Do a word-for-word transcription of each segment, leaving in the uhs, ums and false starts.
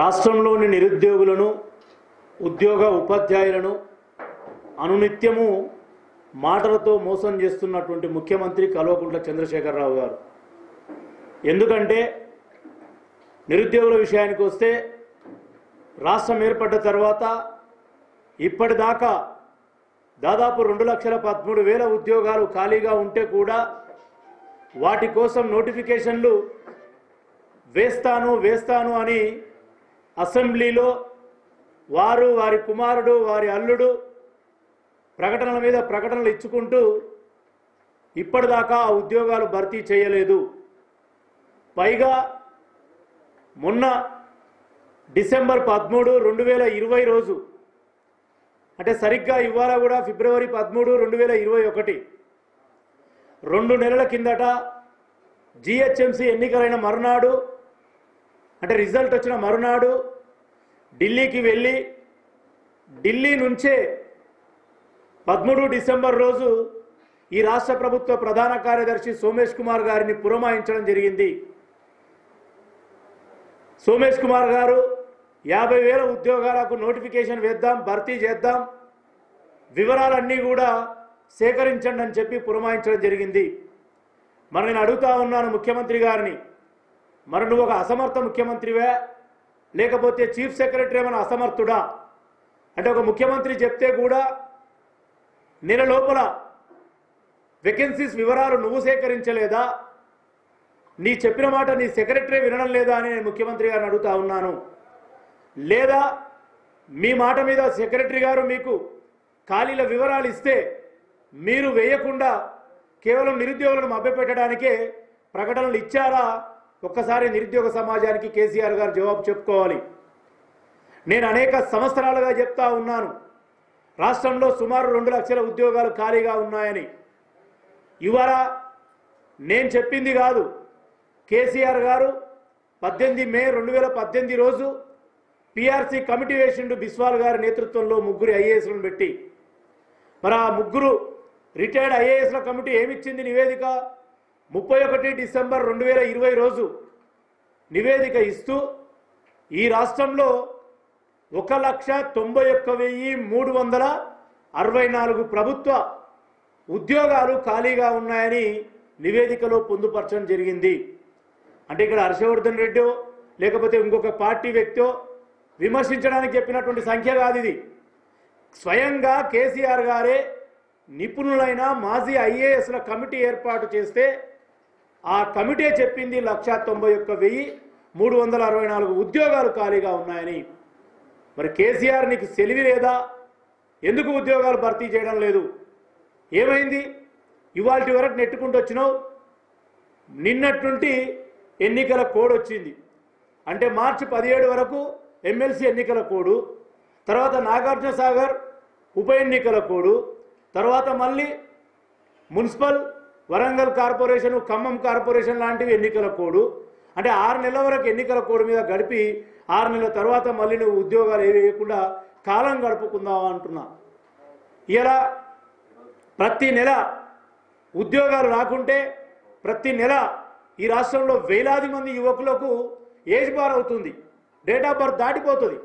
రాష్ట్రంలోని నిరుద్యోగులను ఉద్యోగ ఉపాధ్యాయులను అనునిత్యము మాటలతో మోసం చేస్తున్నటువంటి ముఖ్యమంత్రి కల్వకుంట్ల చంద్రశేఖరరావు గారు. ఎందుకంటే నిరుద్యోగుల విషయానికి వస్తే రాష్ట్రం ఏర్పడ్డ తర్వాత ఇప్పటిదాకా దాదాపు రెండు లక్షల పదమూడు వేల ఉద్యోగాలు ఖాళీగా ఉంటే కూడా వాటి కోసం నోటిఫికేషన్లు వేస్తాను వేస్తాను అని అసెంబ్లీలో వారు వారి కుమారుడు వారి అల్లుడు ప్రకటనల మీద ప్రకటనలు ఇచ్చుకుంటూ ఇప్పటిదాకా ఆ ఉద్యోగాలు భర్తీ చేయలేదు. పైగా మొన్న డిసెంబర్ పదమూడు రెండు వేల ఇరవై రోజు అంటే సరిగ్గా ఇవాళ కూడా ఫిబ్రవరి పదమూడు రెండు వేల ఇరవై ఒకటి రెండు నెలల కిందట జిహెచ్ఎంసీ ఎన్నికలైన మరునాడు అంటే రిజల్ట్ వచ్చిన మరునాడు ఢిల్లీకి వెళ్ళి ఢిల్లీ నుంచే పదమూడు డిసెంబర్ రోజు ఈ రాష్ట్ర ప్రభుత్వ ప్రధాన కార్యదర్శి సోమేష్ కుమార్ గారిని పురమాయించడం జరిగింది. సోమేష్ కుమార్ గారు యాభై వేల ఉద్యోగాలకు నోటిఫికేషన్ వేద్దాం, భర్తీ చేద్దాం, వివరాలన్నీ కూడా సేకరించండి అని చెప్పి పురమాయించడం జరిగింది. మరి నేను అడుగుతా ఉన్నాను ముఖ్యమంత్రి గారిని, మరి నువ్వు ఒక అసమర్థ ముఖ్యమంత్రివే లేకపోతే చీఫ్ సెక్రటరీ ఏమైనా అసమర్థుడా? అంటే ఒక ముఖ్యమంత్రి చెప్తే కూడా నెల లోపల వేకెన్సీస్ వివరాలు నువ్వు సేకరించలేదా? నీ చెప్పిన మాట నీ సెక్రటరీ వినడం లేదా అని నేను ముఖ్యమంత్రి గారిని అడుగుతా ఉన్నాను. లేదా మీ మాట మీద సెక్రటరీ గారు మీకు ఖాళీల వివరాలు ఇస్తే మీరు వేయకుండా కేవలం నిరుద్యోగులను మభ్యపెట్టడానికే ప్రకటనలు ఇచ్చారా? ఒక్కసారి నిరుద్యోగ సమాజానికి కేసీఆర్ గారు జవాబు చెప్పుకోవాలి. నేను అనేక సంవత్సరాలుగా చెప్తా ఉన్నాను రాష్ట్రంలో సుమారు రెండు లక్షల ఉద్యోగాలు ఖాళీగా ఉన్నాయని. ఇవాళ నేను చెప్పింది కాదు, కేసీఆర్ గారు పద్దెనిమిది మే రెండు వేల పద్దెనిమిది రోజు పిఆర్సీ కమిటీ వేసిండు బిస్వాల్ గారి నేతృత్వంలో ముగ్గురు ఐఏఎస్లను పెట్టి. మరి ఆ ముగ్గురు రిటైర్డ్ ఐఏఎస్ల కమిటీ ఏమిచ్చింది నివేదిక? ముప్పై ఒకటి డిసెంబర్ రెండు వేల ఇరవై రోజు నివేదిక ఇస్తూ ఈ రాష్ట్రంలో ఒక లక్ష తొంభై ఒక్క వెయ్యి మూడు వందల అరవై నాలుగు ప్రభుత్వ ఉద్యోగాలు ఖాళీగా ఉన్నాయని నివేదికలో పొందుపరచడం జరిగింది. అంటే ఇక్కడ హర్షవర్ధన్ రెడ్డి లేకపోతే ఇంకొక పార్టీ వ్యక్తో విమర్శించడానికి చెప్పినటువంటి సంఖ్య కాదు ఇది. స్వయంగా కేసీఆర్ గారే నిపుణులైన మాజీ ఐఏఎస్ల కమిటీ ఏర్పాటు చేస్తే ఆ కమిటీ చెప్పింది లక్షా తొంభై ఒక్క వెయ్యి మూడు వందల అరవై నాలుగు ఉద్యోగాలు ఖాళీగా ఉన్నాయని. మరి కేసీఆర్ నీకు తెలివి లేదా? ఎందుకు ఉద్యోగాలు భర్తీ చేయడం లేదు? ఏమైంది? ఇవాళ వరకు నెట్టుకుంటూ వచ్చినావు, నిన్నటి ఎన్నికల కోడ్ వచ్చింది. అంటే మార్చి పదిహేడు వరకు ఎమ్మెల్సీ ఎన్నికల కోడు, తర్వాత నాగార్జున సాగర్ ఉప ఎన్నికల కోడు, తర్వాత మళ్ళీ municipal Warangal corporation Khammam corporation లాంటివి ఎన్నికల కోడు. అంటే ఆరు నెలల వరకు ఎన్నికల కోడ్ మీద గడిపి ఆరు నెలల తర్వాత మళ్ళీ నువ్వు ఉద్యోగాలు ఏవి వేయకుండా కాలం గడుపుకుందావా అంటున్నా. ఇలా ప్రతి నెల ఉద్యోగాలు రాకుంటే ప్రతి నెల ఈ రాష్ట్రంలో వేలాది మంది యువకులకు ఏజ్ బార్ అవుతుంది, డేట్ ఆఫ్ బర్త్ దాటిపోతుంది.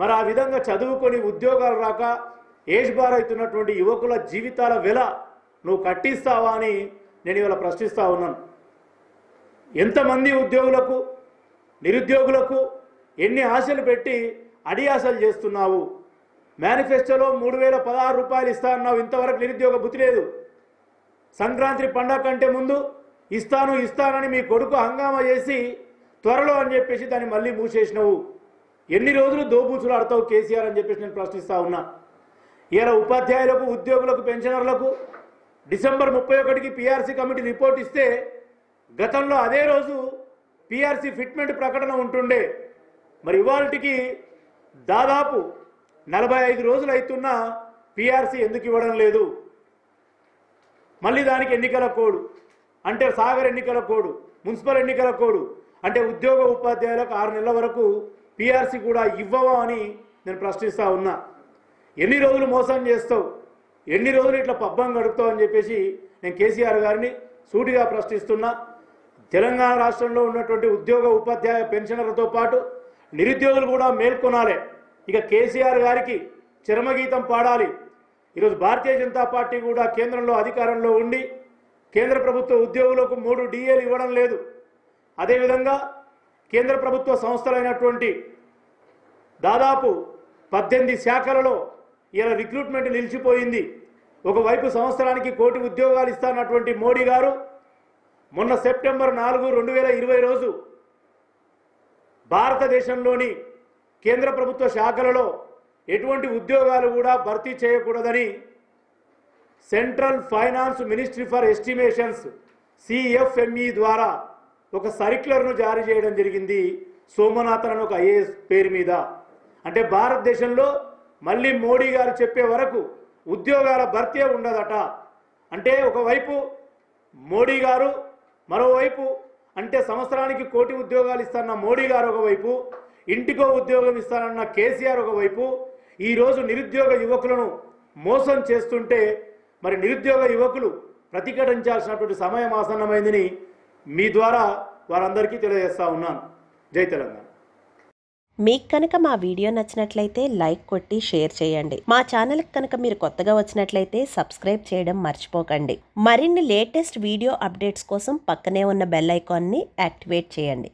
మరి ఆ విధంగా చదువుకొని ఉద్యోగాలు రాక ఏజ్ బార్ అవుతున్నటువంటి యువకుల జీవితాల వెల నువ్వు కట్టిస్తావా అని నేను ఇవాళ ప్రశ్నిస్తూ ఉన్నాను. ఎంతమంది ఉద్యోగులకు నిరుద్యోగులకు ఎన్ని ఆశలు పెట్టి అడి ఆశలు చేస్తున్నావు? మేనిఫెస్టోలో మూడు వేల పదహారు రూపాయలు ఇస్తా అన్నావు, ఇంతవరకు నిరుద్యోగ బుద్ధి లేదు. సంక్రాంతి పండగ కంటే ముందు ఇస్తాను ఇస్తానని మీ కొడుకు హంగామా చేసి త్వరలో అని చెప్పేసి దాన్ని మళ్ళీ మూసేసినావు. ఎన్ని రోజులు దోబూచులు ఆడతావు కేసీఆర్ అని చెప్పేసి నేను ప్రశ్నిస్తూ ఉన్నా. ఇలా ఉపాధ్యాయులకు ఉద్యోగులకు పెన్షనర్లకు డిసెంబర్ ముప్పై ఒకటికి పిఆర్సీ కమిటీ రిపోర్ట్ ఇస్తే గతంలో అదే రోజు పిఆర్సీ ఫిట్మెంట్ ప్రకటన ఉంటుండే. మరి ఇవాళకి దాదాపు నలభై ఐదు రోజులు అవుతున్నా పిఆర్సీ ఎందుకు ఇవ్వడం లేదు? మళ్ళీ దానికి ఎన్నికల కోడ్, అంటే సాగర్ ఎన్నికల కోడ్, మున్సిపల్ ఎన్నికల కోడ్, అంటే ఉద్యోగ ఉపాధ్యాయులకు ఆరు నెలల వరకు పిఆర్సీ కూడా ఇవ్వవా అని నేను ప్రశ్నిస్తూ ఉన్నా. ఎన్ని రోజులు మోసం చేస్తావు? ఎన్ని రోజులు ఇట్లా పబ్బం గడుపుతావు అని చెప్పేసి నేను కేసీఆర్ గారిని సూటిగా ప్రశ్నిస్తున్నా. తెలంగాణ రాష్ట్రంలో ఉన్నటువంటి ఉద్యోగ ఉపాధ్యాయ పెన్షనర్లతో పాటు నిరుద్యోగులు మేల్కొనాలి। ఇక కేసీఆర్ గారికి చరమగీతం పాడాలి। భారతీయ జనతా పార్టీ కూడా కేంద్రంలో అధికారంలో ఉండి కేంద్ర ప్రభుత్వ ఉద్యోగులకు మూడు డిఏలు ఇవ్వడం లేదు। అదే విధంగా కేంద్ర ప్రభుత్వ సంస్థలైనటువంటి దాదాపు పద్దెనిమిది శాఖలలో ఇలా రిక్రూట్మెంట్ నిలిచిపోయింది। ఒకవైపు సంవత్సరానికి కోటి ఉద్యోగాలు ఇస్తానటువంటి మోడీ గారు మొన్న సెప్టెంబర్ నాలుగు రెండు వేల ఇరవై రోజు భారతదేశంలోని కేంద్ర ప్రభుత్వ శాఖలలో ఎటువంటి ఉద్యోగాలు కూడా భర్తీ చేయకూడదని central finance ministry for estimations CFME ద్వారా ఒక సర్క్యులర్ను జారీ చేయడం జరిగింది। సోమనాథన్ అని ఒక ఐఏఎస్ పేరు మీద అంటే భారతదేశంలో మళ్ళీ మోడీ గారు చెప్పే వరకు ఉద్యోగాల భర్తీ ఉండదట। అంటే ఒకవైపు మోడీ గారు, మరోవైపు అంటే సంవత్సరానికి కోటి ఉద్యోగాలు ఇస్తానన్న మోడీ గారు ఒకవైపు, ఇంటికో ఉద్యోగం ఇస్తానన్న కేసీఆర్ ఒకవైపు ఈరోజు నిరుద్యోగ యువకులను మోసం చేస్తుంటే మరి నిరుద్యోగ యువకులు ప్రతిఘటించాల్సినటువంటి సమయం ఆసన్నమైందని మీ ద్వారా వారందరికీ తెలియజేస్తా ఉన్నాను। జై తెలంగాణ। మీకు కనుక మా వీడియో నచ్చినట్లయితే లైక్ కొట్టి షేర్ చేయండి। మా ఛానల్కి కనుక మీరు కొత్తగా వచ్చినట్లయితే సబ్స్క్రైబ్ చేయడం మర్చిపోకండి। మరిన్ని లేటెస్ట్ వీడియో అప్డేట్స్ కోసం పక్కనే ఉన్న బెల్ ఐకాన్ని యాక్టివేట్ చేయండి।